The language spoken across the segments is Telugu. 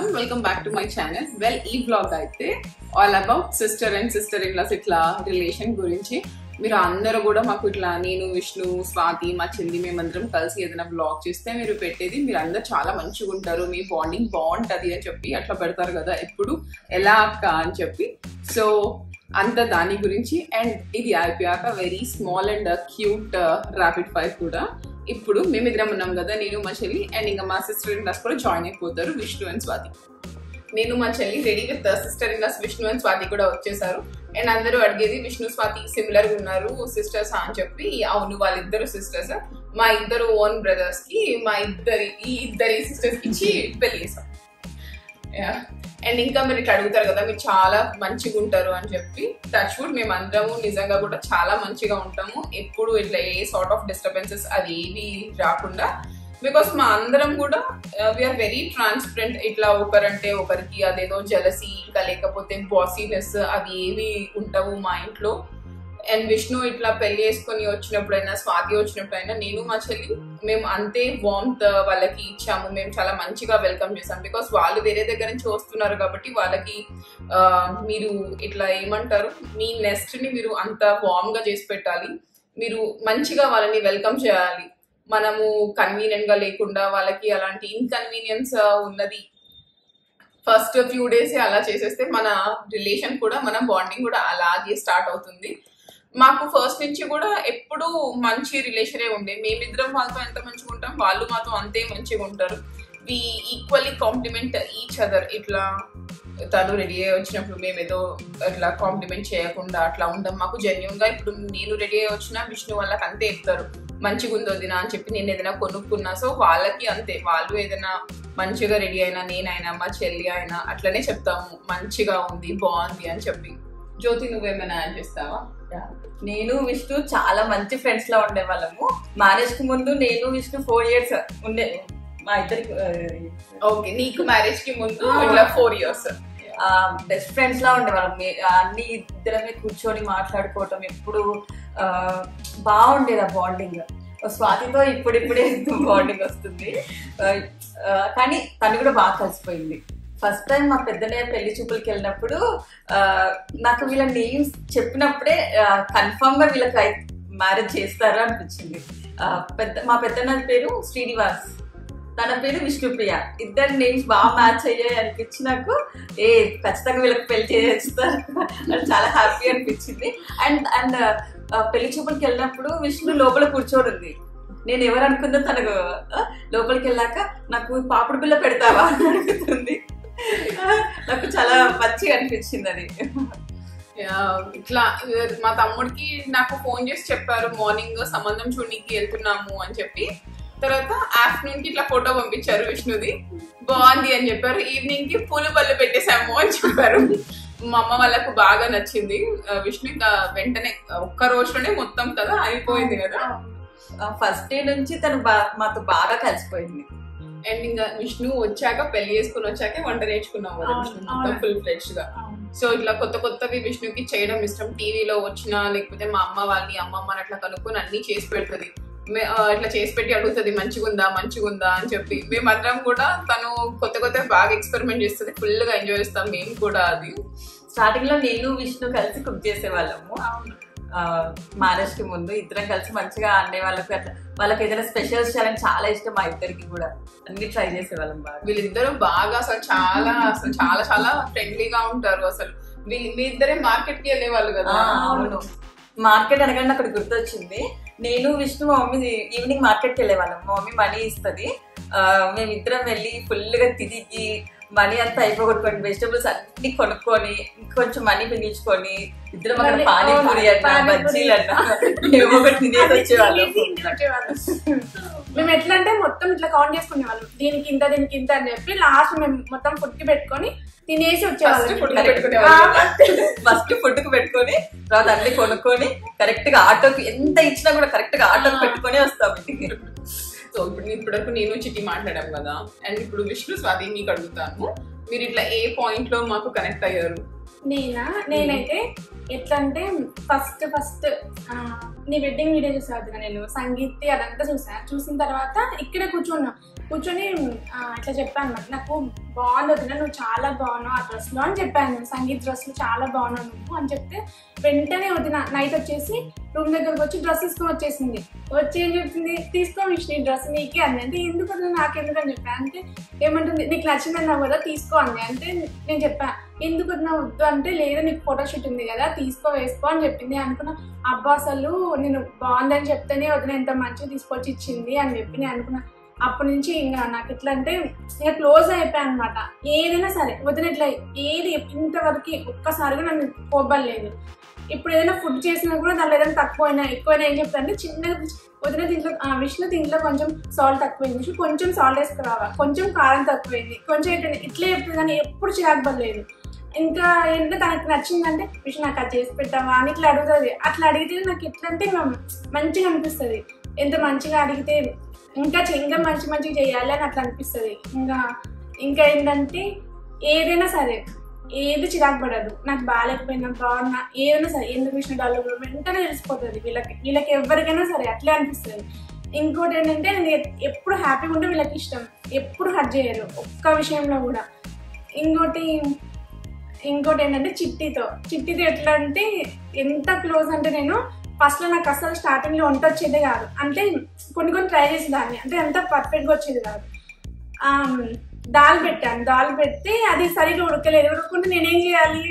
everyone, welcome back to my channel. Well, ee vlog aithe all about sister and sister-in-law's itla relation gurinchi. మీరు అందరూ కూడా మాకు ఇట్లా నేను విష్ణు స్వాతి మా చెల్లి మేమందరం కలిసి ఏదైనా బ్లాగ్ చేస్తే మీరు పెట్టేది మీరు అందరూ చాలా మంచిగా ఉంటారు మీ బాండింగ్ బాగుంటది అని చెప్పి అట్లా పెడతారు కదా ఎప్పుడు ఎలా అక్క అని చెప్పి సో అంత దాని గురించి అండ్ ఇది అయిపోయాక very small and cute rapid fire కూడా ఇప్పుడు మేమిద్దరం ఉన్నాం కదా నేను మా చెల్లి అండ్ ఇంకా మా సిస్టర్ ఇన్ లాస్ కూడా జాయిన్ అయిపోతారు విష్ణు అండ్ స్వాతి నేను మా చెల్లి ready with sister in laws Vishnu and Swathi కూడా వచ్చేసారు అండ్ అందరూ అడిగేది విష్ణు స్వాతి సిమిలర్గా ఉన్నారు సిస్టర్స్ అని చెప్పి అవును వాళ్ళిద్దరు సిస్టర్స్ మా ఇద్దరు ఓన్ బ్రదర్స్ కి మా ఇద్దరి సిస్టర్స్ ఇచ్చి పెళ్లి చేసాం అండ్ ఇంకా మీరు ఇట్లా అడుగుతారు కదా మీరు చాలా మంచిగా ఉంటారు అని చెప్పి టచ్ వుడ్ మేము అందరము నిజంగా కూడా చాలా మంచిగా ఉంటాము ఎప్పుడు ఇట్లా ఏ సార్ట్ ఆఫ్ డిస్టర్బెన్సెస్ అది ఏవి రాకుండా బికాస్ మా అందరం కూడా వీఆర్ వెరీ ట్రాన్స్పరెంట్ ఇట్లా ఒకరంటే ఒకరికి అదేదో జెలసీ ఇంకా లేకపోతే బాసీనెస్ అవి ఏవి ఉంటావు మా ఇంట్లో అండ్ విష్ణు ఇట్లా పెళ్లి చేసుకొని వచ్చినప్పుడైనా స్వాతి వచ్చినప్పుడైనా నేను మా చెల్లి మేము అంతే వార్మ్త్ వాళ్ళకి ఇచ్చాము మేము చాలా మంచిగా వెల్కమ్ చేసాము బికాస్ వాళ్ళు వేరే దగ్గర నుంచి వస్తున్నారు కాబట్టి వాళ్ళకి మీరు ఇట్లా ఏమంటారు మీ నెస్ట్ని మీరు అంత వార్మ్గా చేసి పెట్టాలి మీరు మంచిగా వాళ్ళని వెల్కమ్ చేయాలి మనము కన్వీనియంట్గా లేకుండా వాళ్ళకి అలాంటి ఇన్కన్వీనియన్స్ ఉన్నది ఫస్ట్ ఫ్యూ డేస్ అలా చేసేస్తే మన రిలేషన్ కూడా మన బాండింగ్ కూడా అలాగే స్టార్ట్ అవుతుంది మాకు ఫస్ట్ నుంచి కూడా ఎప్పుడు మంచి రిలేషనే ఉండే మేమిద్దరం వాళ్ళతో ఎంత మంచిగా ఉంటాం వాళ్ళు మాతో అంతే మంచిగా ఉంటారు we equally compliment each other ఇట్లా తను రెడీ అయ్యి వచ్చినప్పుడు మేమేదో ఇట్లా కాంప్లిమెంట్ చేయకుండా అట్లా ఉంటాం మాకు జెన్యున్గా ఇప్పుడు నేను రెడీ అయ్యి వచ్చినా విష్ణు వాళ్ళకి అంతే చెప్తారు మంచిగా ఉందో దినా అని చెప్పి నేను ఏదైనా కొనుక్కున్నా సో వాళ్ళకి అంతే వాళ్ళు ఏదైనా మంచిగా రెడీ అయినా నేనైనా మా చెల్లి అయినా అట్లనే చెప్తాము మంచిగా ఉంది బాగుంది అని చెప్పి జ్యోతి నువ్వేమైనా యాడ్ చేస్తావా నేను విష్ణు చాలా మంచి ఫ్రెండ్స్ లా ఉండేవాళ్ళము మ్యారేజ్ కి ముందు నేను విష్ణు 4 years ఉండే మా ఇద్దరికి ఓకే నీకు మ్యారేజ్ కి ముందు ఇట్లా 4 years బెస్ట్ ఫ్రెండ్స్ లా ఉండేవాళ్ళం అన్ని ఇద్దరమే కూర్చొని మాట్లాడుకోవటం ఎప్పుడు బాగుండేది ఆ బాండింగ్ స్వాతితో ఇప్పుడిప్పుడే బాండింగ్ వస్తుంది కానీ తను కూడా బాగా కలిసిపోయింది ఫస్ట్ టైం మా పెద్దనే పెళ్లి చూపులకి వెళ్ళినప్పుడు నాకు వీళ్ళ నేమ్స్ చెప్పినప్పుడే కన్ఫర్మ్ గా వీళ్ళకి మ్యారేజ్ చేస్తారు అనిపించింది మా పెద్దన్న పేరు శ్రీనివాస్ తన పేరు విష్ణుప్రియ ఇద్దరు నేమ్స్ బాగా మ్యాచ్ అయ్యాయి అనిపించి నాకు ఏ ఖచ్చితంగా వీళ్ళకి పెళ్లి చేస్తారు అని చాలా హ్యాపీ అనిపించింది అండ్ అండ్ పెళ్లి చూపులకి వెళ్ళినప్పుడు విష్ణు లోపల కూర్చోనుంది నేను ఎవరు అనుకుందో తనకు లోపలికి వెళ్ళాక నాకు పాపడు పిల్ల పెడతావా అని అడుగుతుంది నాకు చాలా మంచిగా అనిపించింది అది ఇట్లా మా తమ్ముడికి నాకు ఫోన్ చేసి చెప్పారు మార్నింగ్ సంబంధం చూడడానికి వెళ్తున్నాము అని చెప్పి తర్వాత ఆఫ్టర్నూన్ కి ఇట్లా ఫోటో పంపించారు విష్ణుది బాగుంది అని చెప్పారు ఈవినింగ్ కి పూలు పళ్ళు పెట్టేశాము అని చెప్పారు మా అమ్మ వాళ్ళకు బాగా నచ్చింది విష్ణు వెంటనే ఒక్క రోజులోనే మొత్తం కదా అయిపోయింది కదా ఫస్ట్ డే నుంచి తను మాతో బాగా కలిసిపోయింది అండ్ ఇంకా విష్ణు వచ్చాక పెళ్లి చేసుకుని వచ్చాక వంట నేర్చుకున్నాం కదా విష్ణు మొత్తం ఫుల్ ఫ్లెడ్జ్ గా సో ఇట్లా కొత్త కొత్తవి విష్ణుకి చేయడం ఇష్టం టీవీలో వచ్చినా లేకపోతే మా అమ్మ వాళ్ళని అమ్మమ్మని అట్లా కనుక్కొని అన్ని చేసి పెడుతుంది ఇట్లా చేసి పెట్టి అడుగుతుంది మంచిగుందా మంచిగుందా అని చెప్పి మేమందరం కూడా తను కొత్త కొత్త బాగా ఎక్స్పెరిమెంట్ చేస్తుంది ఫుల్ గా ఎంజాయ్ చేస్తాం మేము కూడా అది స్టార్టింగ్ లో నేను విష్ణు కలిసి కుక్ చేసేవాళ్ళము మ్యారేజ్ కి ముందు ఇద్దరం కలిసి మంచిగా అనే వాళ్ళకి అట్లా వాళ్ళకి ఏదైనా స్పెషల్స్ చేయాలని చాలా ఇష్టం మా ఇద్దరికి కూడా అన్ని ట్రై చేసేవాళ్ళం బాగా వీళ్ళిద్దరూ బాగా అసలు చాలా ఫ్రెండ్లీగా ఉంటారు అసలు వీళ్ళిద్దరే మార్కెట్ కి వెళ్ళేవాళ్ళు కదా అవును మార్కెట్ అనగానే అక్కడ గుర్తొచ్చింది నేను విష్ణు మా మమ్మీ ఈవినింగ్ మార్కెట్కి వెళ్ళేవాళ్ళం మా మమ్మీ మనీ ఇస్తుంది మేమిద్దరం వెళ్ళి ఫుల్గా తిరిగి మనీ అంతా అయిపోగొట్టుకొని వెజిటబుల్స్ అన్ని కొనుక్కొని ఇంకొంచెం మనీ పిలిచుకొని ఇద్దరం అక్కడ పానీపూరి అట్లా బజ్జీలు అట్లా తినేసి వచ్చేవాళ్ళం మేము ఎట్లా అంటే మొత్తం ఇట్లా కౌంట్ చేసుకునేవాళ్ళం దీనికి ఇంత అని చెప్పి లాస్ట్ మేము మొత్తం ఫుడ్ కి పెట్టుకొని తినేసి వచ్చేవాళ్ళం ఫస్ట్ ఫుడ్ కు పెట్టుకొని తర్వాత అన్ని కొనుక్కొని కరెక్ట్ గా ఆటోకి ఎంత ఇచ్చినా కూడా కరెక్ట్ గా ఆటోకి పెట్టుకొని వస్తాం ఇంటికి సో ఇప్పుడు ఇప్పటివరకు నేను చిట్టి మాట్లాడాం కదా అండ్ ఇప్పుడు విష్ణు స్వాతి మీకు అడుగుతాను మీరు ఇట్లా ఏ పాయింట్ లో మాకు కనెక్ట్ అయ్యారు నేనా నేనైతే ఎట్లాంటే ఫస్ట్ నీ వెడ్డింగ్ వీడియో చూసాను నేను సంగీత్ అదంతా చూసాను. చూసిన తర్వాత ఇక్కడ కూర్చొని ఇట్లా చెప్పాను అన్నమాట, నాకు బాగుంది వదిన నువ్వు చాలా బాగున్నావు ఆ డ్రెస్లో అని చెప్పాను. సంగీత్ డ్రెస్లు చాలా బాగున్నావు నువ్వు అని చెప్తే వెంటనే వదిన నైట్ వచ్చేసి రూమ్ దగ్గరకు వచ్చి డ్రెస్ తీసుకొని వచ్చేసింది. వచ్చి ఏం చెప్తుంది, తీసుకో విష్ణు డ్రెస్ నీకే అంది. అంటే ఎందుకు వదిన నాకెందుకు అని చెప్పాను. అంటే ఏమంటుంది, నీకు నచ్చిందన్నావు కదా తీసుకో అంది. అంటే నేను చెప్పాను ఎందుకు వదిన వద్దు అంటే, లేదా నీకు ఫోటోషూట్ ఉంది కదా తీసుకో వేసుకో అని చెప్పింది. అనుకున్నా అబ్బా అసలు నేను బాగుందని చెప్తేనే వదిన ఎంత మంచిగా తీసుకొచ్చి ఇచ్చింది అని చెప్పి నేను అనుకున్నా. అప్పటి నుంచి ఇంకా నాకు ఎట్లా అంటే ఇంకా క్లోజ్ అయిపోయాను అనమాట. ఏదైనా సరే వదిన ఇట్లా ఏది ఇంతవరకు ఒక్కసారిగా నన్ను కోపలేదు. ఇప్పుడు ఏదైనా ఫుడ్ చేసినా కూడా దాంట్లో ఏదైనా తక్కువైనా ఎక్కువైనా ఏం చెప్తానంటే చిన్నగా వదిన దీంట్లో విష్ణు దీంట్లో కొంచెం సాల్ట్ తక్కువైంది, కొంచెం సాల్ట్ వేసుకురావా, కొంచెం కారం తక్కువైంది, కొంచెం ఏంటంటే ఇట్లే చెప్తుంది. కానీ ఎప్పుడు చేయకపోలేదు. ఇంకా ఏంటంటే తనకు నచ్చిందంటే విష్ణు నాకు అది చేసి పెట్టావా అని ఇట్లా అడుగుతుంది. అట్లా అడిగితే నాకు ఎట్లా అంటే మంచిగా అనిపిస్తుంది. ఎంత మంచిగా అడిగితే ఇంకా మంచిగా చేయాలి అని అట్లా అనిపిస్తుంది. ఇంకా ఏంటంటే ఏదైనా సరే ఏది చిరాకు పడదు. నాకు బాగాలేకపోయినా బాగున్నా ఏదైనా సరే ఎందుకు విషయం డాలో కూడా వెంటనే తెలిసిపోతుంది వీళ్ళకి ఎవరికైనా సరే అట్లే అనిపిస్తుంది. ఇంకోటి ఏంటంటే ఎప్పుడు హ్యాపీగా ఉంటే వీళ్ళకి ఇష్టం, ఎప్పుడు హర్ట్ చేయరు ఒక్క విషయంలో కూడా. ఇంకోటి ఏంటంటే చిట్టితో ఎట్లా అంటే ఎంత క్లోజ్ అంటే నేను ఫస్ట్లో నాకు అసలు స్టార్టింగ్లో వంట వచ్చేదే కాదు. అంటే కొన్ని ట్రై చేసేదాన్ని, అంటే అంత పర్ఫెక్ట్గా వచ్చేది కాదు. దాల్ పెడితే అది సరిగ్గా ఉడకలేదు. ఉడకకుంటే నేనేం చేయాలి,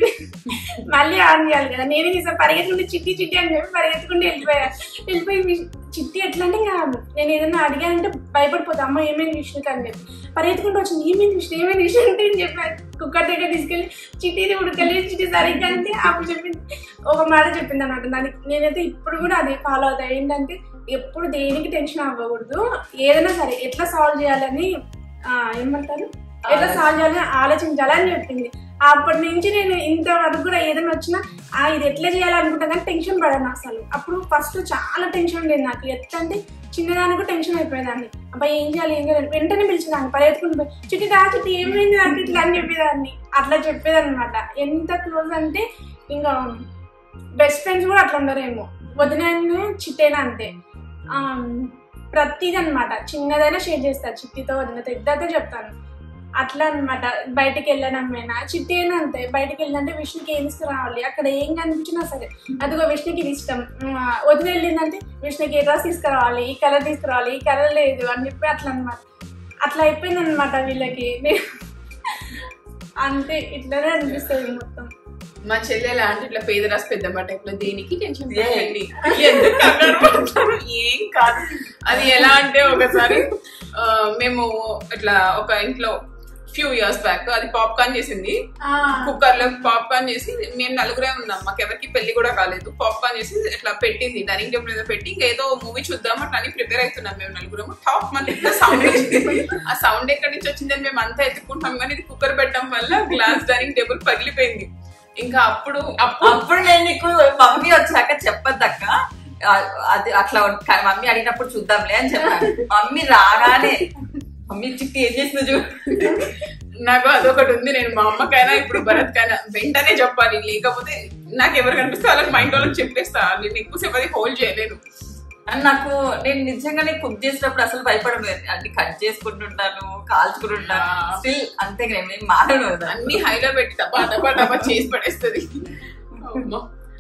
మళ్ళీ ఆన్ చేయాలి కదా. నేనేం చేసాను, పరిగెత్తుకుంటే చిట్టి అని చెప్పి పరిగెత్తుకుంటే వెళ్ళిపోయి చిట్టి ఎట్లా అంటే ఇంకా నేను ఏదైనా అడిగానంటే భయపడిపోతా, అమ్మ ఏమైంది విషయానికి అని చెప్పి పరిగెత్తుకుంటూ వచ్చింది. ఏమైంది విషయం అంటే నేను చెప్పాను కుక్కర్ దగ్గర తీసుకెళ్ళి చిట్టిది ఉడకలేదు, చిట్టి సరిగ్గా అంటే అప్పుడు చెప్పింది ఒక మాట చెప్పింది అనమాట. దానికి నేనైతే ఇప్పుడు కూడా అది ఫాలో అవుతాను. ఏంటంటే ఎప్పుడు దేనికి టెన్షన్ అవ్వకూడదు, ఏదైనా సరే ఎట్లా సాల్వ్ చేయాలని ఏమంటారు ఏదో సాల్వ్ చేయాలని ఆలోచించాలని చెప్పింది. అప్పటి నుంచి నేను ఇంతవరకు కూడా ఏదైనా వచ్చినా ఇది ఎట్లా చేయాలనుకుంటా కానీ టెన్షన్ పడను అసలు. అప్పుడు ఫస్ట్ చాలా టెన్షన్ ఉండేది నాకు. ఎట్లా అంటే చిన్నదానికి టెన్షన్ అయిపోయేదాన్ని, అబ్బాయి ఏం చేయాలి వెంటనే పిలిచేదాన్ని పరిగెత్తుకుంటూ చిట్టి దా చిట్టి ఏమైంది అంటే ఇట్లా అని చెప్పేదాన్ని. అట్లా చెప్పేదాన్ని అనమాట. ఎంత క్లోజ్ అంటే ఇంకా బెస్ట్ ఫ్రెండ్స్ కూడా అట్లా ఉండరేమో. వదినను చిట్టేనా అంతే ప్రతిదీ అనమాట. చిన్నదైనా షేర్ చేస్తారు చిట్టితో, వదిన పెద్దతో చెప్తాను అట్లా అనమాట. బయటకు వెళ్ళడమైనా చిట్టి అయినా అంతే. బయటకు వెళ్ళాలంటే విష్ణుకి ఏం తీసుకురావాలి, అక్కడ ఏం కనిపించినా సరే అదిగో విష్ణుకి ఇది ఇష్టం, వదిలి వెళ్ళిందంటే విష్ణుకి ఏ డ్రెస్ తీసుకురావాలి, ఈ కలర్ తీసుకురావాలి, ఈ కలర్ లేదు అని చెప్పి అట్లా అనమాట. అట్లా అయిపోయింది అనమాట వీళ్ళకి. అంతే ఇట్లానే అనిపిస్తుంది మొత్తం. మా చెల్లి ఎలా అంటే ఇట్లా పేదరాసి పెద్దమ్మ టైప్లో దేనికి టెన్షన్ ఏం కాదు. అది ఎలా అంటే ఒకసారి మేము ఇట్లా ఒక ఇంట్లో ఫ్యూ ఇయర్స్ బ్యాక్ అది పాప్కార్న్ చేసింది కుక్కర్ లో. పాప్కార్న్ చేసి మేము నలుగురే ఉన్నాం, మాకు ఎవరికి పెళ్లి కూడా కాలేదు. పాప్కార్న్ చేసి ఇట్లా పెట్టింది డైనింగ్ టేబుల్ మీద పెట్టి ఏదో మూవీ చూద్దాం అట్లా అని ప్రిపేర్ అవుతున్నాం మేము నలుగురము. టాప్ మళ్ళీ సౌండ్ వచ్చింది. ఆ సౌండ్ ఎక్కడి నుంచి వచ్చిందని మేము అంతా ఎత్తుకుంటాం, కానీ ఇది కుక్కర్ పెట్టడం వల్ల గ్లాస్ డైనింగ్ టేబుల్ పగిలిపోయింది. ఇంకా అప్పుడు నేను నీకు మమ్మీ వచ్చాక చెప్పద్దక్క, అది అట్లా మమ్మీ అడిగినప్పుడు చూద్దాంలే అని చెప్పాను. మమ్మీ రాగానే మమ్మీ చిట్టి ఏం చేసిన చూ నాకు అదొకటి ఉంది. నేను మా అమ్మకైనా ఇప్పుడు భరత్కైనా వెంటనే చెప్పాలి, లేకపోతే నాకు ఎవరు కనిపిస్తే వాళ్ళకి మైండ్ వాళ్ళకి చెప్పేస్తా. నేను ఎక్కువసేపు అది హోల్డ్ చేయలేను. అండ్ నాకు నేను నిజంగా నేను కుక్ చేసినప్పుడు అసలు భయపడలేదు. అన్ని కట్ చేసుకుంటుంటాను, కాల్చుకుంటుంటాను, స్టిల్ అంతేగా నేను మాట్లాడను. అన్ని హైలో పెట్టి తప్ప తప్ప తప్ప చేసి పడేస్తుంది.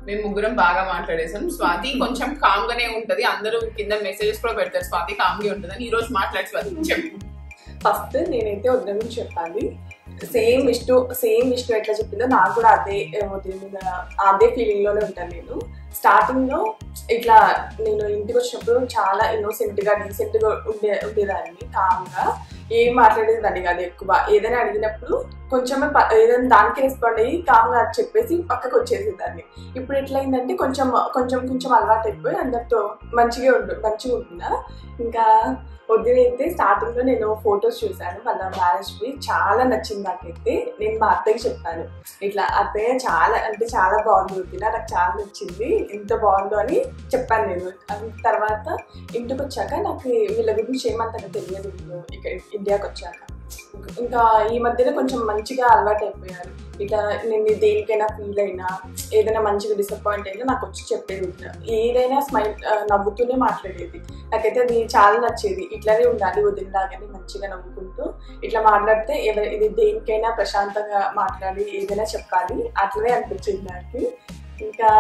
మేము ముగ్గురం బాగా మాట్లాడేసాం. స్వాతి కొంచెం కామ్ గానే ఉంటది. అందరూ కింద మెసేజెస్ కూడా పెడతారు స్వాతి కామ్ గా ఉంటుంది అని. ఈ రోజు మాట్లాడి స్వాతి చెప్పు. ఫస్ట్ నేనైతే వదిన గురించి చెప్పాలి. సేమ్ ఇష్ట ఎట్లా చెప్పిందో నాకు కూడా అదే ఫీలింగ్ లోనే ఉంటాను. నేను స్టార్టింగ్ లో ఇట్లా నేను ఇంటికి వచ్చినప్పుడు చాలా ఇన్నోసెంట్ గా డీసెంట్ గా ఉండేదాన్ని. కామ్ గా ఏం మాట్లాడేదాన్ని కాదు ఎక్కువ. ఏదైనా అడిగినప్పుడు కొంచెం ఏదైనా దానికి రెస్పాండ్ అయ్యి కామ్ గా చెప్పేసి పక్కకు వచ్చేసేదాన్ని. ఇప్పుడు ఎట్లయిందంటే కొంచెం కొంచెం కొంచెం అలవాటు అయిపోయి అందరితో మంచిగా ఉంటుందా. ఇంకా వదినైతే స్టార్టింగ్ లో నేను ఫొటోస్ చూసాను వాళ్ళ మ్యారేజ్ వి, చాలా నచ్చింది నాకైతే. నేను మా అత్తయ్యకి చెప్పాను ఇట్లా, అత్తయ్య చాలా బాగుంది వదిన, నాకు చాలా నచ్చింది, ఎంత బాగుందో అని చెప్పాను నేను. తర్వాత ఇంటికి వచ్చాక నాకు వీళ్ళ గురించి ఏమంతగా తెలియదు. ఇక్కడ ఇండియాకి వచ్చాక इंका ఈ మధ్యలో కొంచెం మంచిగా అలవాటు అయిపోయారు ఇక నేను దేనికైనా ఫీల్ అయినా ఏదైనా మంచిగా డిసాపాయింట్ అయినా నాకు వచ్చి చెప్పేది ఏదైనా స్మైల్ నవ్వుతూనే మాట్లాడేది నాకైతే అది చాలా నచ్చేది ఇట్లానే ఉండాలి వదిలిలాగానే మంచిగా నవ్వుకుంటూ ఇట్లా మాట్లాడితే ఇది దేనికైనా ప్రశాంతంగా మాట్లాడి ఏదైనా చెప్పాలి అట్లనే అనిపించింది నాకు ఇంకా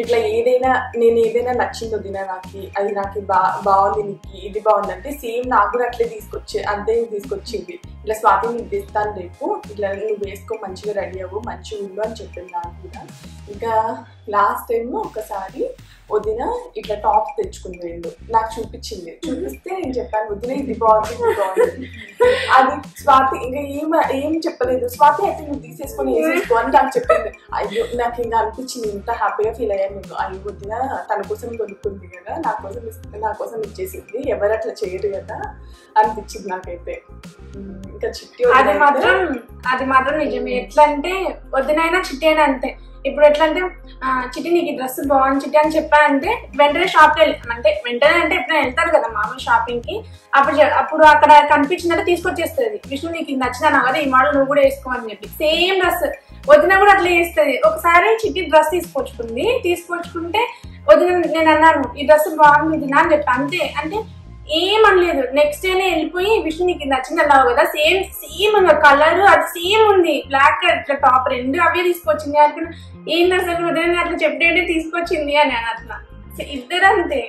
ఇట్లా ఏదైనా నేను ఏదైనా నచ్చిందో తినడానికి అది నాకు బాగుంది నీకు ఇది బాగుందంటే సేమ్ నాకు కూడా అట్లే తీసుకొచ్చింది ఇట్లా స్వాతి నీకు తెస్తాను రేపు ఇట్లా నువ్వు వేసుకో మంచిగా రెడీ అవ్వు మంచిగా ఉండు అని చెప్పింది నాకు కూడా ఇంకా లాస్ట్ టైం ఒకసారి వదిన ఇట్లా టాప్స్ తెచ్చుకునేళ్ళు నాకు చూపించింది చూపిస్తే నేను చెప్పాను వదిన ఇది బాగుంది బాగుంది అది స్వాతి ఇంకా ఏం చెప్పలేదు స్వాతి అయితే నువ్వు తీసేసుకొని వేసేసుకో అని నాకు చెప్పింది అయ్యో నాకు ఇంకా అనిపించింది ఇంత హ్యాపీగా ఫీల్ అయ్యాను నేను అయ్యో వదిన తన కోసం కొనుక్కుంది కదా నా కోసం ఇచ్చేసింది ఎవరు అట్లా చేయరు కదా అనిపించింది నాకైతే ఇంకా చిట్టి అది మాత్రం నిజమే ఎట్లా అంటే వదినైనా చిట్టి అయినా అంతే ఇప్పుడు ఎట్లా అంటే చిట్టి నీకు డ్రెస్ బాగుంది చిట్టి అని చెప్పానంటే వెంటనే షాప్కి వెళ్ళాను అంటే వెంటనే అంటే ఎప్పుడైనా వెళ్తాను కదా మామూలు షాపింగ్కి అప్పుడు అక్కడ కనిపించిందంటే తీసుకొచ్చేస్తుంది విష్ణు నీకు నచ్చినా కదా ఈ మోడల్ నువ్వు కూడా వేసుకో అని చెప్పి సేమ్ డ్రెస్ వదిన కూడా అట్లా వేస్తుంది ఒకసారి చిట్టి డ్రెస్ తీసుకొచ్చుకుంటే వదిన నేను అన్నాను ఈ డ్రెస్ బాగుంది వదినా అని చెప్పి అంటే ఏమనలేదు నెక్స్ట్ డేనే వెళ్ళిపోయి విష్ణు నీకు నచ్చింది అన్నావు కదా సేమ్ కలర్ అది సేమ్ ఉంది బ్లాక్ అట్లా టాప్ రెండు అవే తీసుకొచ్చింది అట్లా ఏం అసలు ఉదయం అట్లా చెప్పేటే తీసుకొచ్చింది అని అట్లా ఇద్దరు అంతే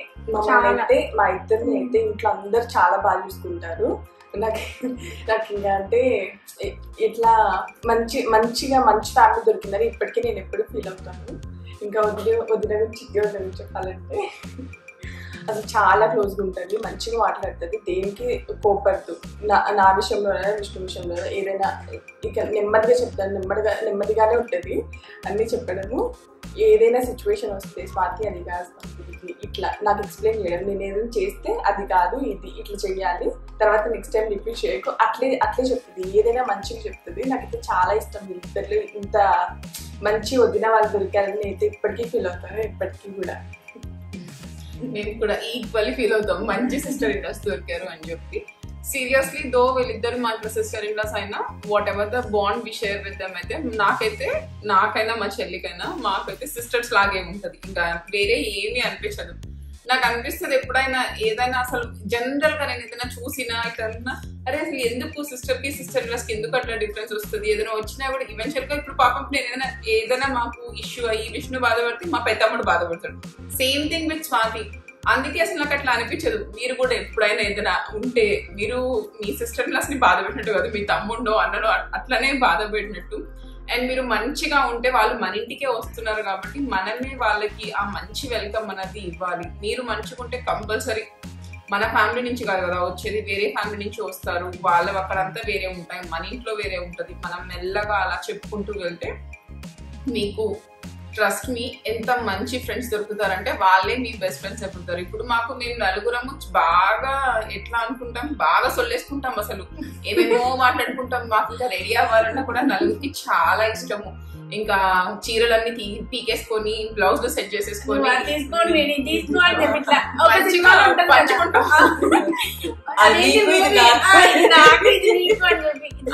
చాలా అంటే మా ఇద్దరిని అయితే ఇంట్లో అందరు చాలా బాగా చూసుకుంటారు నాకు ఇంకా అంటే ఇట్లా మంచి ఫ్యామిలీ దొరికిందని ఇప్పటికీ నేను ఎప్పుడు ఫీల్ అవుతాను ఇంకా వదిన చిగ్గా చెప్పాలంటే అది చాలా క్లోజ్గా ఉంటుంది మంచిగా మాట్లాడుతుంది దేనికి కోపడదు నా విషయంలోనే విష్ణు విషయంలో ఏదైనా ఇక నెమ్మదిగా చెప్తాను నెమ్మదిగానే ఉంటుంది అన్నీ చెప్పడము ఏదైనా సిచ్యువేషన్ వస్తే స్వాతి అది కాదు ఇట్లా నాకు ఎక్స్ప్లెయిన్ చేయడం నేను ఏదైనా చేస్తే అది కాదు ఇది ఇట్లా చేయాలి తర్వాత నెక్స్ట్ టైం రిపీట్ చేయకు అట్లే చెప్తుంది ఏదైనా మంచిగా చెప్తుంది నాకైతే చాలా ఇష్టం వీళ్ళిద్దరిలో ఇంత మంచి వదిన వాళ్ళు దొరికారని నేనైతే ఇప్పటికీ ఫీల్ అవుతాను ఇప్పటికీ కూడా మేము కూడా ఈక్వల్లీ ఫీల్ అవుతాం మంచి సిస్టర్ ఇన్ లాస్ దొరికారు అని చెప్పి సీరియస్లీ దో వీళ్ళిద్దరు మాకు సిస్టర్ ఇన్ లాస్ అయినా whatever the bond we share with them అయితే నాకైనా మా చెల్లికైనా మాకైతే సిస్టర్స్ లాగే ఉంటుంది ఇంకా వేరే ఏమీ అనిపించదు నాకు అనిపిస్తుంది ఎప్పుడైనా ఏదైనా అసలు జనరల్ గా నేను ఏదైనా చూసినా ఇట్లా అరే అసలు ఎందుకు సిస్టర్ క్లాస్కి ఎందుకు అట్లా డిఫరెన్స్ వస్తుంది ఏదైనా వచ్చినా కూడా ఈవెన్చువల్ గా ఇప్పుడు పాపం నేను ఏదైనా మాకు ఇష్యూ అయ్యి విష్ణు బాధపడితే మా పెద్దమ్ముడు బాధపడతాడు సేమ్ థింగ్ విత్ స్వాతి అందుకే అసలు నాకు అట్లా అనిపించదు మీరు కూడా ఎప్పుడైనా ఏదైనా ఉంటే మీరు మీ సిస్టర్ క్లాస్ ని బాధ పెట్టినట్టు కాదు మీ తమ్ముడో అన్నలో అట్లనే బాధ పెట్టినట్టు అండ్ మీరు మంచిగా ఉంటే వాళ్ళు మన ఇంటికే వస్తున్నారు కాబట్టి మనమే వాళ్ళకి ఆ మంచి వెల్కమ్ అనేది ఇవ్వాలి మీరు మంచిగా ఉంటే కంపల్సరీ మన ఫ్యామిలీ నుంచి కాదు కదా వచ్చేది వేరే ఫ్యామిలీ నుంచి వస్తారు వాళ్ళ అక్కడంతా వేరే ఉంటాయి మన ఇంట్లో వేరే ఉంటుంది మనం మెల్లగా అలా చెప్పుకుంటూ వెళ్తే మీకు ట్రస్ట్ మీ ఎంత మంచి ఫ్రెండ్స్ దొరుకుతారంటే వాళ్ళే మీ బెస్ట్ ఫ్రెండ్స్ అయిపోతారు ఇప్పుడు మాకు మేము నలుగురము బాగా ఎట్లా అనుకుంటాం బాగా సొల్లేసుకుంటాం అసలు ఏమేమో మాట్లాడుకుంటాం మాకు ఇంకా రెడీ అవ్వాలన్నా కూడా నలుగురికి చాలా ఇష్టము ఇంకా చీరలన్నీ పీకేసుకొని బ్లౌజ్ లో సెట్ చేసేసుకొని పంచుకుంటాం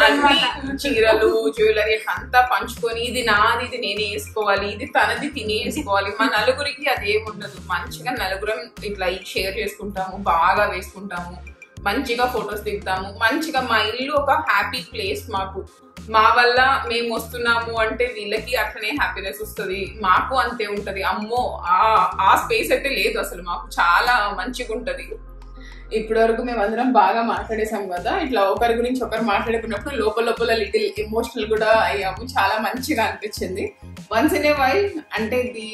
అన్ని చీరలు జ్యువెలరీ అంతా పంచుకొని ఇది నాది ఇది నేనే వేసుకోవాలి ఇది తనది తినేసుకోవాలి మా నలుగురికి అదేముండదు మంచిగా నలుగురం ఇట్లా షేర్ చేసుకుంటాము బాగా వేసుకుంటాము మంచిగా ఫొటోస్ దిగుతాము మంచిగా మా ఇల్లు ఒక హ్యాపీ ప్లేస్ మాకు మా వల్ల మేము వస్తున్నాము అంటే వీళ్ళకి అట్లనే హ్యాపీనెస్ వస్తుంది మాకు అంతే ఉంటుంది అమ్మో ఆ స్పేస్ అయితే లేదు అసలు మాకు చాలా మంచిగా ఉంటుంది ఇప్పటి వరకు మేమందరం బాగా మాట్లాడేసాం కదా ఇట్లా ఒకరి గురించి ఒకరు మాట్లాడుకున్నప్పుడు లోపల లిటిల్ ఎమోషనల్ కూడా అయ్యాము చాలా మంచిగా అనిపించింది వన్స్ ఇన్ ఏ వైల్ అంటే ఇది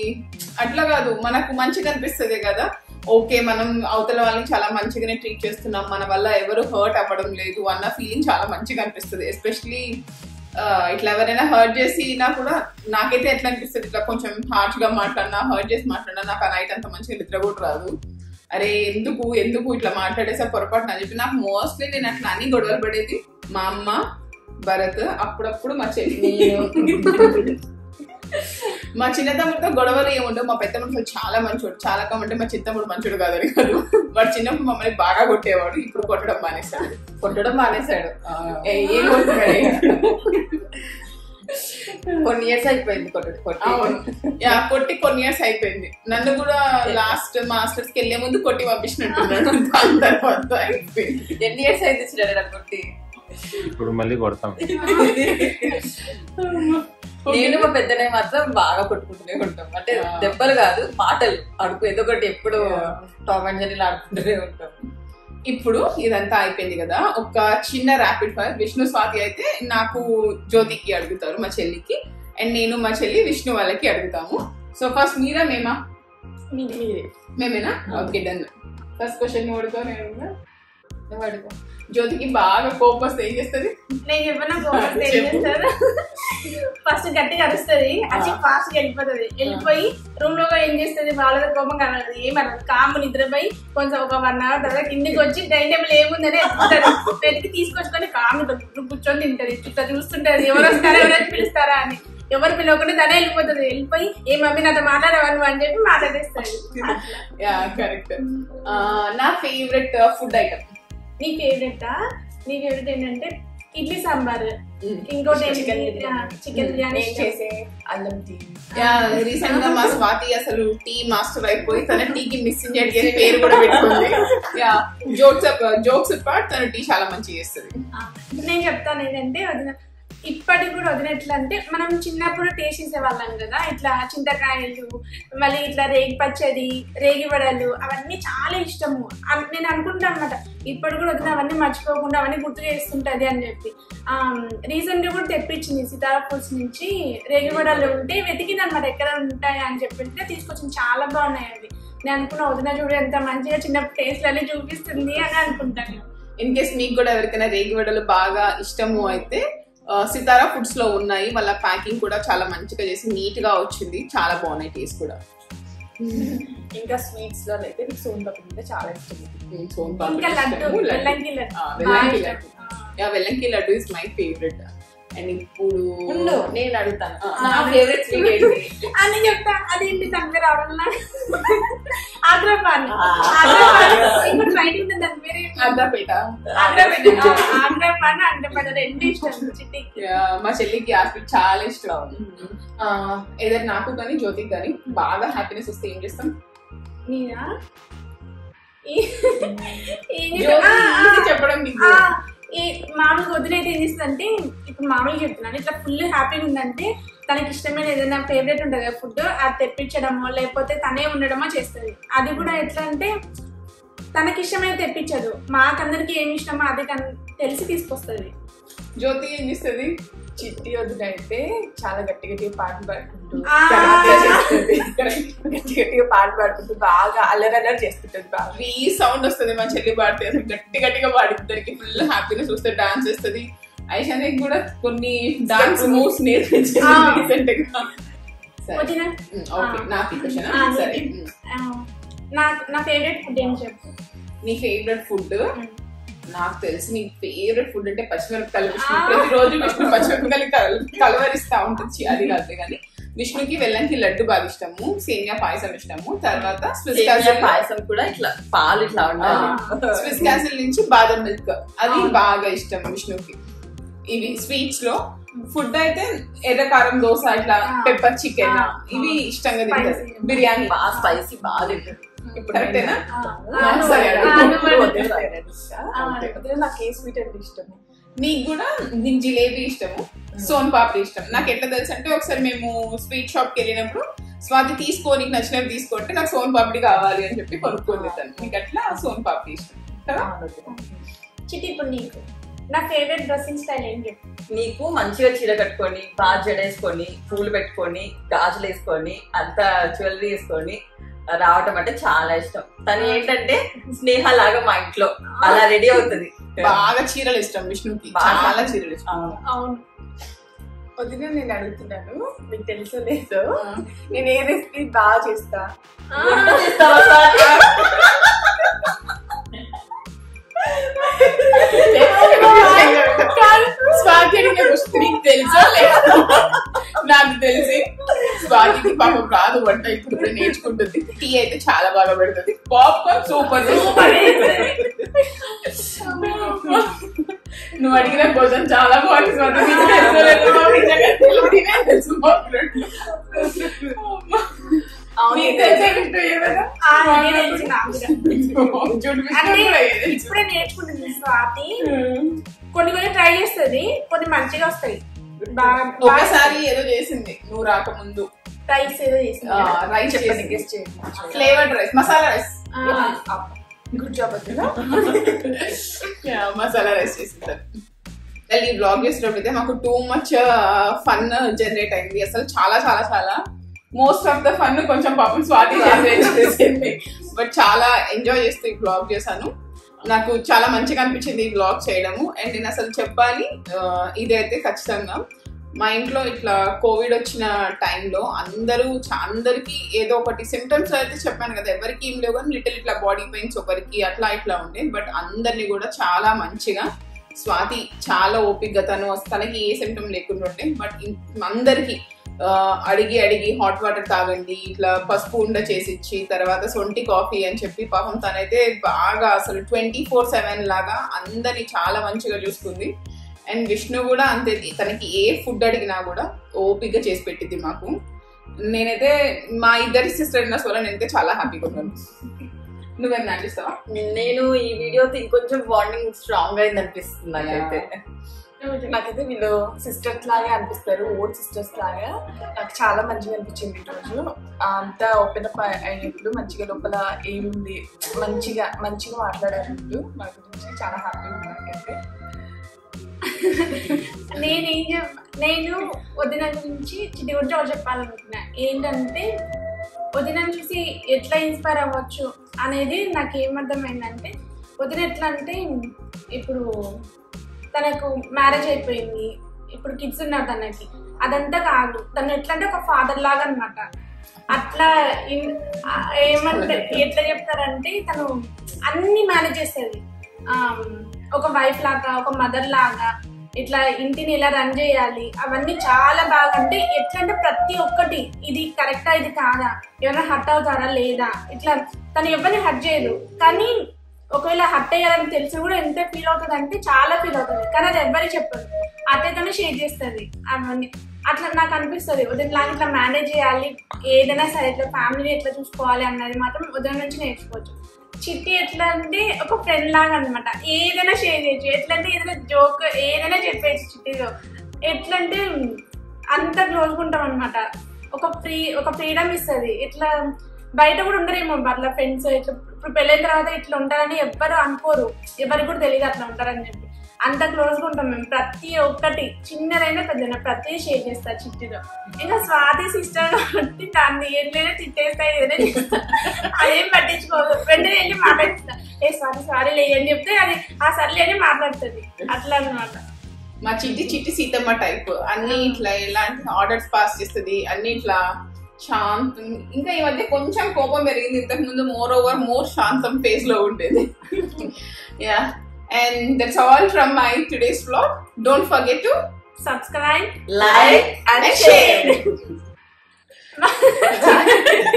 అట్లా కాదు మనకు మంచిగా అనిపిస్తుంది కదా ఓకే మనం అవతల వాళ్ళని చాలా మంచిగానే ట్రీట్ చేస్తున్నాం మన వల్ల ఎవరు హర్ట్ అవ్వడం లేదు అన్న ఫీలింగ్ చాలా మంచిగా అనిపిస్తుంది ఎస్పెషలీ ఇట్లా ఎవరైనా హర్ట్ చేసినా కూడా నాకైతే ఎట్లా అనిపిస్తుంది ఇట్లా కొంచెం హార్ష్గా మాట్లాడినా హర్ట్ చేసి మాట్లాడినా నాకు ఆ నైట్ అంత మంచిగా నిద్ర కూడా రాదు అరే ఎందుకు ఇట్లా మాట్లాడేసా పొరపాటున అని చెప్పి నాకు మోస్ట్లీ నేను అట్లా అన్ని గొడవలు పడేది మా అమ్మ భరత్ అప్పుడప్పుడు మా చెల్లి మా చిన్నతమ్ముడితో గొడవలు ఏముండో, మా పెద్ద మనిషి చాలా మంచోడు, చాలా కమంటే మా చిన్నప్పుడు మంచోడు కాదని కాదు, వాడు చిన్నప్పుడు మమ్మల్ని బాగా కొట్టేవాడు, ఇప్పుడు కొట్టడం మానేశాడు. ఏం కొట్టాడు? కొన్ని ఇయర్స్ అయిపోయింది కొట్టి, కొన్ని ఇయర్స్ అయిపోయింది. నన్ను కూడా లాస్ట్ మాస్టర్స్ కి వెళ్లే ముందు కొట్టి పంపించినట్టున్నాడు. దాని తర్వాత ఎన్ని ఇయర్స్ అయింది కొట్టి? ఇప్పుడు మళ్ళీ కొడతాం. నేను మా పెద్దనే మాత్రం బాగా కొట్టుకుంటూనే ఉంటాం, అంటే దెబ్బలు కాదు మాటలు, అడుగు ఏదో ఒకటి ఎప్పుడు టామ్ అండ్ జెర్రీ ఆడుకుంటూనే ఉంటాం. ఇప్పుడు ఇదంతా అయిపోయింది కదా, ఒక చిన్న ర్యాపిడ్ ఫైర్. విష్ణు స్వాతి అయితే నాకు జ్యోతికి అడుగుతారు, మా చెల్లికి, అండ్ నేను మా చెల్లి విష్ణు వాళ్ళకి అడుగుతాము. సో ఫస్ట్ మీరా మేమా? మేమేనా? Okay done. ఫస్ట్ క్వశ్చన్ అడుగుతా, నేను నువ్వు అడుగు. జ్యోతికి బాగా కోపం వస్తే ఏం చేస్తుంది? నేను చెప్పిన కోపం ఫస్ట్ గట్టిగా అరుస్తుంది, అది ఫాస్ట్ గా వెళ్ళిపోతుంది. వెళ్ళిపోయి రూమ్ లో ఏం చేస్తుంది, వాళ్ళ కోపం కనదు, ఏమనదు, కాము నిద్రపోయి కొంచెం ఒక 1 hour తర్వాత కిందికి వచ్చి డైనింగ్ టేబుల్ ఏముందని వెతికి తీసుకొచ్చుకొని కాము కూర్చొని తింటది. ఇట్లా చూస్తుంటది, ఎవరు వస్తారా, ఎవరైనా పిలుస్తారా అని. ఎవరు పిలవకుండా తనే వెళ్ళిపోతుంది. వెళ్ళిపోయి ఏ మమ్మీ నాతో మాట్లాడవను అని చెప్పి మాట్లాడేస్తాడు. నా ఫేవరెట్ ఫుడ్ ఐటమ్. నీ ఫేవరెటా? నీ ఫేవరెట్ ఏంటంటే ఇడ్లీ సాంబార్, ఇంకోటి చికెన్ బిర్యానీ చేసే అల్లం టీ. రీసెంట్ గా మా స్వాతి అసలు టీ మాస్టర్ అయిపోయి తన టీకి మిస్సింగ్ అడిగే పేరు కూడా పెట్టుకుంది. జోక్స్ పాటు తన టీ చాలా మంచిగా చేస్తుంది. నేను చెప్తాను ఏంటంటే, ఇప్పటికి కూడా వదిలేట్లంటే మనం చిన్నప్పుడు టేస్ట్ చేసేవాళ్ళం కదా, ఇట్లా చింతకాయలు, మళ్ళీ ఇట్లా రేగి పచ్చడి, రేగి వడలు, అవన్నీ చాలా ఇష్టము. నేను అనుకుంటాను అనమాట, ఇప్పటి కూడా వదిన అవన్నీ మర్చిపోకుండా అవన్నీ గుర్తు చేస్తుంటుంది అని చెప్పి. రీసెంట్గా కూడా తెప్పించింది సీతారాపూర్స్ నుంచి రేగి వడలు, ఉంటే వెతికింది అనమాట ఎక్కడ ఉంటాయి అని చెప్పింటే తీసుకొచ్చింది. చాలా బాగున్నాయి అవి. నేను అనుకున్న వదిన చూడు ఎంత మంచిగా చిన్నప్పుడు టేస్ట్లన్నీ చూపిస్తుంది అని అనుకుంటాను. ఇన్ కేస్ మీకు కూడా ఎవరికైనా రేగి వడలు బాగా ఇష్టము అయితే సితారా ఫుడ్స్ లో ఉన్నాయి. వాళ్ళ ప్యాకింగ్ కూడా చాలా మంచిగా చేసి నీట్ గా వచ్చింది, చాలా బాగున్నాయి టేస్ట్ కూడా. ఇంకా స్వీట్స్ లో అయితే మీకు సోన్ పాపడి అంటే చాలా ఇష్టం. సోన్ papdi, Vellanki laddu is my favourite. And ఇప్పుడు నేను అడుగుతాను నా ఫేవరెట్ స్వీట్ ఏంటి అని చెప్తా. అదేంటి తనకి రావడం? ఆగ్రాపాన్. ఇప్పుడు ట్రైన్ ఉంటుంది దాని పేరు ఆగ్రాపేట. ఆగ్రాపాన్, ఆగ్రాపేట రెండు ఇష్టం. మా చెల్లికి ఆ స్వీట్ చాలా ఇష్టం. ఏదో నాకు కానీ జ్యోతికి కానీ బాగా హ్యాపీనెస్ వస్తే ఏం చేస్తాం? నేనా చెప్పడం మీకు మామూలుగా వదిలేదు. ఏం చేస్తుంది అంటే, ఇప్పుడు మామూలుగా చెప్తున్నాను, ఇట్లా ఫుల్ హ్యాపీగా ఉందంటే తనకి ఇష్టమైన ఏదైనా ఫేవరెట్ ఉంటుంది కదా ఫుడ్, అది తెప్పించడమో లేకపోతే తనే ఉండడమో చేస్తుంది. అది కూడా ఎట్లా అంటే తనకి ఇష్టమైనది తెప్పించదు, మాకందరికి ఏమి ఇష్టమో అది తెలిసి తీసుకొస్తుంది. జ్యోతి ఏం చేస్తుంది? చిట్టి వద్దున అయితే చాలా గట్టి గట్టిగా పాటలు పాడుకుంటూ బాగా అల్లరల్లరి చేస్తుంటది. బాగా ఈ సౌండ్ వస్తుంది మా చెల్లి పాడితే, అసలు గట్టి గట్టిగా పాడుతుంటానికి ఫుల్ హ్యాపీనెస్ వస్తే డాన్స్ చేస్తుంది. ఐషానికి కూడా కొన్ని డాన్స్ మూవ్స్ నేర్పించింది. నా ఫేవరెట్ ఫుడ్ ఏం చెప్పు? నీ ఫేవరెట్ ఫుడ్? నాకు తెలిసి నీ ఫేవరెట్ ఫుడ్ అంటే పచ్చిమిరపకాయలు. విష్ణు ప్రతిరోజు విష్ణు పచ్చిమిరపకాయలు కలవరిస్తా ఉంటుంది, అది కాదు కానీ విష్ణుకి వెల్లంకి లడ్డు బాగా ఇష్టము, సేమియా పాయసం ఇష్టము, తర్వాత స్విస్ క్యాసిల్ పాయసం కూడా ఇట్లా పాలు ఇట్లా ఉంటాయి, స్విస్ క్యాసిల్ నుంచి బాదం మిల్క్, అది బాగా ఇష్టం విష్ణుకి. ఇవి స్వీట్స్ లో. ఫుడ్ అయితే ఎర్రకారం దోశ, ఇట్లా పెప్పర్ చికెన్, ఇవి ఇష్టంగా తింటారు. బిర్యానీ బాగా స్పైసీ బాగా తింటారు. నాకు ఏ స్వీట్ అంటే ఇష్టము? నీకు కూడా నీకు జిలేబీ ఇష్టము, సోన్ పాపడి ఇష్టం. నాకు ఎట్లా తెలుసు అంటే, ఒకసారి మేము స్వీట్ షాప్కి వెళ్ళినప్పుడు స్వాతి తీసుకో నీకు నచ్చినవి తీసుకుంటే నాకు సోన్ పాపడి కావాలి అని చెప్పి కొనుక్కొని తను. నీకు అట్లా సోన్ పాపడి ఇష్టం కదా. చిట్టి ఇప్పుడు నీకు నా ఫేవరెట్ డ్రెస్సింగ్ స్టైల్ ఏం చెప్పు? నీకు మంచిగా చీర కట్టుకొని, బాగా జడేసుకొని, పూలు పెట్టుకొని, గాజులు వేసుకొని, అంతా జ్యువెలరీ వేసుకొని రావటం అంటే చాలా ఇష్టం. తను ఏంటంటే స్నేహ లాగా మా ఇంట్లో అలా రెడీ అవుతుంది. బాగా చీరలు ఇష్టం విష్ణుకి, చాలా చీరలు ఇష్టం. అవును వదిన నేను అడుగుతున్నాను, మీకు తెలుసో లేదో నేను ఏ రెసిపీ బాగా చేస్తా? నాకు తెలిసి స్వాతికి పాపం రాదు వంట ఇప్పుడు నేర్చుకుంటుంది టీ అయితే చాలా బాగా పెడుతుంది పాప్కార్న్ సూపర్ నువ్వు అడిగిన భోజనం చాలా బాగుంది ఇప్పుడే నేర్చుకుంటుంది స్వాతి కొన్ని కొన్ని ట్రై చేస్తుంది కొన్ని మంచిగా వస్తాయి फन जनरेट असल चाला चाला चाला मोस्ट आफ द फन पापम स्वाति बट चाला एंजॉय ब्लॉग నాకు చాలా మంచిగా అనిపిస్తుంది ఈ బ్లాగ్ చేయడము అండ్ నేను అసలు చెప్పాలి ఇదైతే ఖచ్చితంగా మా ఇంట్లో ఇట్లా కోవిడ్ వచ్చిన టైంలో అందరికీ ఏదో ఒకటి సింప్టమ్స్ అయితే చెప్పాను కదా ఎవరికి ఏం లేవు కానీ లిటిల్ ఇట్లా బాడీ పెయిన్స్ ఒకరికి అట్లా ఇట్లా ఉండే బట్ అందరిని కూడా చాలా మంచిగా స్వాతి చాలా ఓపికగా తనకి ఏ సింప్టమ్ లేకుండా ఉండే బట్ అందరికీ అడిగి అడిగి హాట్ వాటర్ తాగండి ఇట్లా పసుపు ఉండ చేసి ఇచ్చి తర్వాత సొంటి కాఫీ అని చెప్పి పాపం తనైతే బాగా అసలు 24/7 లాగా అందరినీ చాలా మంచిగా చూసుకుంది అండ్ విష్ణు కూడా అంతే తనకి ఏ ఫుడ్ అడిగినా కూడా ఓపికగా చేసి పెట్టింది మాకు నేనైతే మా ఇద్దరి సిస్టర్ నా సోల నేనైతే చాలా హ్యాపీగా ఉన్నాను నువ్వెన్నా అనిపిస్తావా నేను ఈ వీడియోతో ఇంకొంచెం బాండింగ్ స్ట్రాంగ్ అయింది అనిపిస్తుంది నాకైతే నాకైతే వీళ్ళు సిస్టర్స్ లాగే అనిపిస్తారు ఓల్డ్ సిస్టర్స్ లాగా నాకు చాలా మంచిగా అనిపించింది ఈరోజు అంతా ఓపెన్ అప్ అయినప్పుడు మంచిగా లోపల ఏముంది మంచిగా మంచిగా మాట్లాడారు నా గురించి చాలా హ్యాపీగా నాకైతే నేను వదిన గురించి చిటి గురించి చెప్పాలనుకున్నా ఏంటంటే వదిన చూసి ఎట్లా ఇన్స్పైర్ అవ్వచ్చు అనేది నాకు ఏమర్థమైందంటే వదిన ఎట్లా అంటే ఇప్పుడు తనకు మ్యారేజ్ అయిపోయింది ఇప్పుడు కిడ్స్ ఉన్నారు తనకి అదంతా కాదు తను ఎట్లా అంటే ఒక ఫాదర్ లాగా అనమాట అట్లా ఏమంటే ఎట్లా చెప్తారంటే తను అన్ని మేనేజ్ చేసేది ఒక వైఫ్ లాగా ఒక మదర్ లాగా ఇట్లా ఇంటిని ఇలా రన్ చేయాలి అవన్నీ చాలా బాగా అంటే ఎట్లా అంటే ప్రతి ఒక్కటి ఇది కరెక్టా ఇది కాదా ఎవరైనా హర్ట్ అవుతారా లేదా ఇట్లా తను ఎవరిని హర్ట్ చేయదు కానీ ఒకవేళ హర్ట్ అయ్యాలని తెలిసి కూడా ఎంత ఫీల్ అవుతుంది అంటే చాలా ఫీల్ అవుతుంది కానీ అది ఎవ్వరికి చెప్పదు అతైతేనే షేర్ చేస్తుంది అవన్నీ అట్లా నాకు అనిపిస్తుంది ఉదయం ఇట్లా మేనేజ్ చేయాలి ఏదైనా సరే ఇట్లా ఫ్యామిలీని ఎట్లా చూసుకోవాలి అన్నది మాత్రం ఉదయం నుంచి నేర్చుకోవచ్చు చిట్టి ఎట్లా అంటే ఒక ఫ్రెండ్ లాగా అనమాట ఏదైనా షేర్ చేయొచ్చు ఎట్లా అంటే ఏదైనా జోక్ ఏదైనా చెప్పేయచ్చు చిట్టిలో ఎట్లా అంటే అంత క్లోజ్గా ఉంటాం అనమాట ఒక ఫ్రీడమ్ ఇస్తుంది ఇట్లా బయట కూడా ఉండరేమో అట్లా ఫ్రెండ్స్ ఇట్లా ఇప్పుడు పెళ్ళైన తర్వాత ఇట్లా ఉంటారని ఎవ్వరు అనుకోరు ఎవరికి కూడా తెలియదు అట్లా ఉంటారని చెప్పి అంత క్లోజ్గా ఉంటాం మేము ప్రతి ఒక్కటి చిన్నదైనా పెద్దదైనా ప్రతి షేర్ చేస్తా చిట్టిలో ఇంకా స్వాతి సిస్టర్ కొట్టి దాన్ని ఏదైనా తిట్టేస్తా ఏదైనా చేస్తా అదేం పట్టించుకోదు వెంటనే వెళ్ళి మాట్లాడుతా ఏ స్వాతి సారీ లేదని చెప్తే అది ఆ సర్లేని మాట్లాడుతుంది అట్లా అనమాట మా చిట్టి సీతమ్మ టైప్ అన్ని ఇట్లా ఎలాంటి ఆర్డర్స్ పాస్ చేస్తుంది అన్ని ఇట్లా శాంతం ఇంకా ఈ మధ్య కొంచెం కోపం పెరిగింది ఇంతకు ముందు మోర్ ఓవర్ మోర్ శాంతం ఫేజ్ లో ఉండేది Yeah, and that's all from my today's vlog. Don't forget to subscribe, like and share.